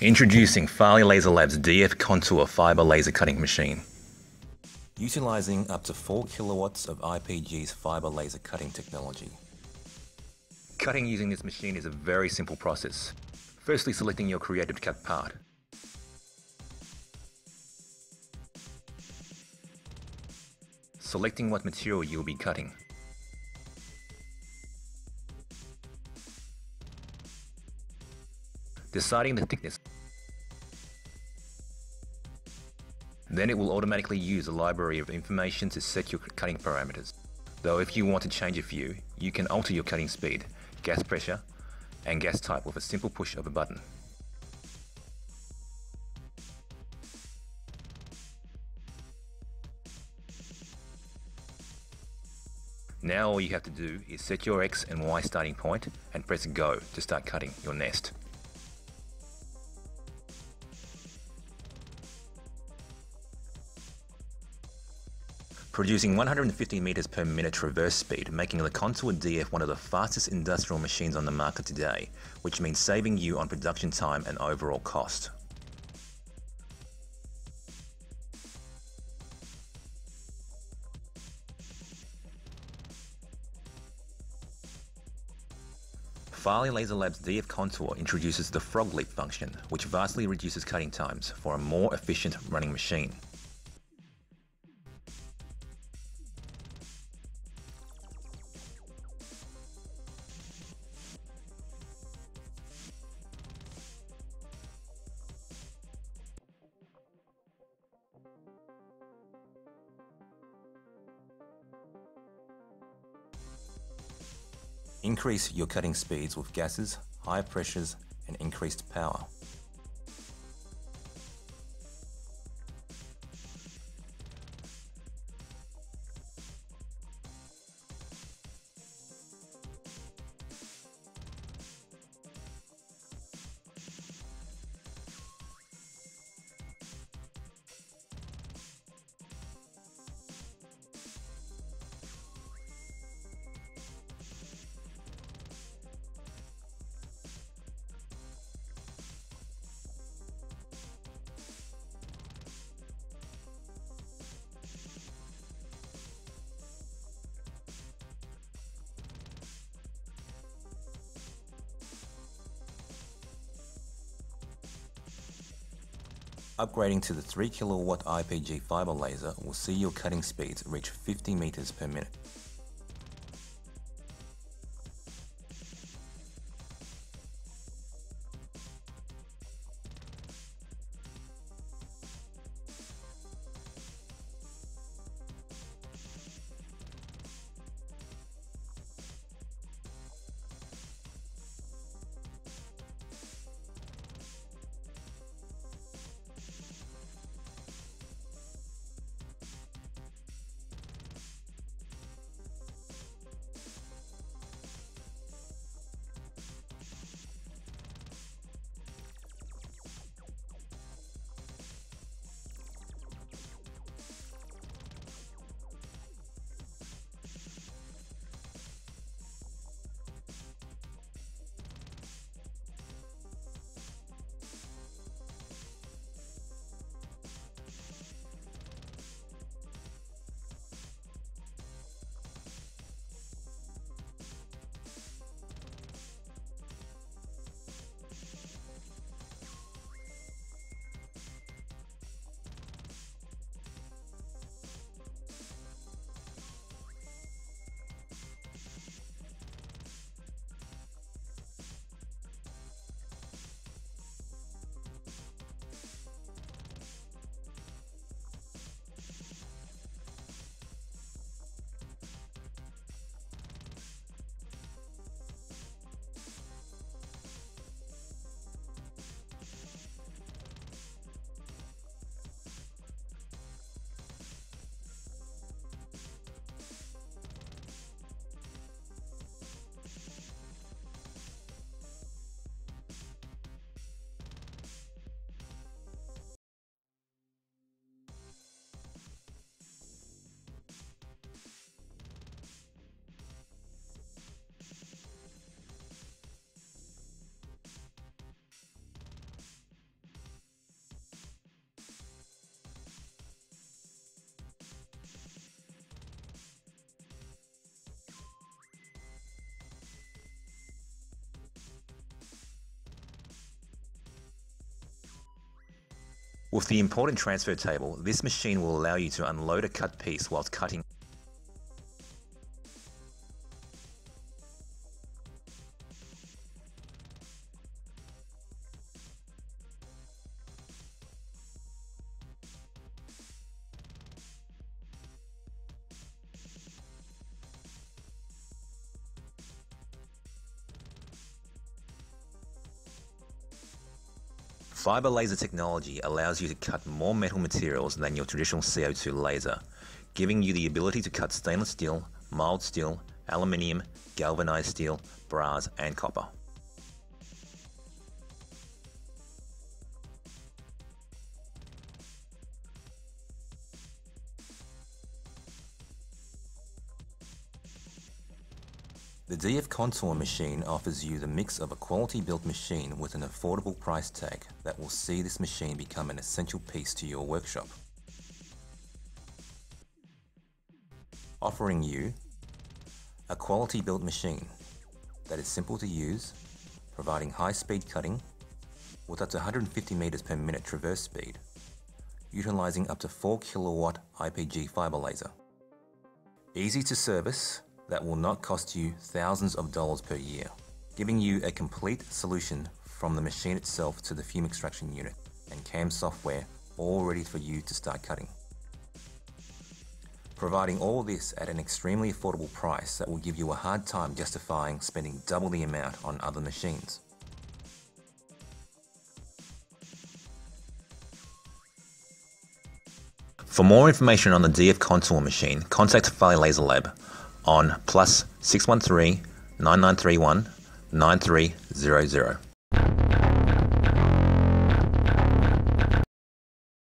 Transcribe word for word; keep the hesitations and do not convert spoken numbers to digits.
Introducing Farley LaserLab's D F Contour Fiber Laser Cutting Machine. Utilizing up to four kilowatts of I P G's fiber laser cutting technology. Cutting using this machine is a very simple process. Firstly, selecting your creative cut part. Selecting what material you'll be cutting. Deciding the thickness. Then it will automatically use a library of information to set your cutting parameters. Though if you want to change a few, you can alter your cutting speed, gas pressure, and gas type with a simple push of a button. Now all you have to do is set your X and Y starting point and press go to start cutting your nest. Producing one hundred fifty meters per minute traverse speed, making the Contour D F one of the fastest industrial machines on the market today, which means saving you on production time and overall cost. Farley LaserLab's D F Contour introduces the frog leap function, which vastly reduces cutting times for a more efficient running machine. Increase your cutting speeds with gases, high pressures, and increased power. Upgrading to the three kilowatt I P G fiber laser will see your cutting speeds reach fifty meters per minute. With the import and transfer table, this machine will allow you to unload a cut piece whilst cutting. Fiber laser technology allows you to cut more metal materials than your traditional C O two laser, giving you the ability to cut stainless steel, mild steel, aluminium, galvanized steel, brass and copper. The D F Contour machine offers you the mix of a quality-built machine with an affordable price tag that will see this machine become an essential piece to your workshop, offering you a quality-built machine that is simple to use, providing high-speed cutting with up to one hundred fifty meters per minute traverse speed, utilizing up to four kilowatt I P G fiber laser. Easy to service, that will not cost you thousands of dollars per year, giving you a complete solution from the machine itself to the fume extraction unit and C A M software, all ready for you to start cutting. Providing all this at an extremely affordable price that will give you a hard time justifying spending double the amount on other machines. For more information on the D F Contour machine, contact Farley LaserLab on plus six one three, nine nine three one, nine three zero zero.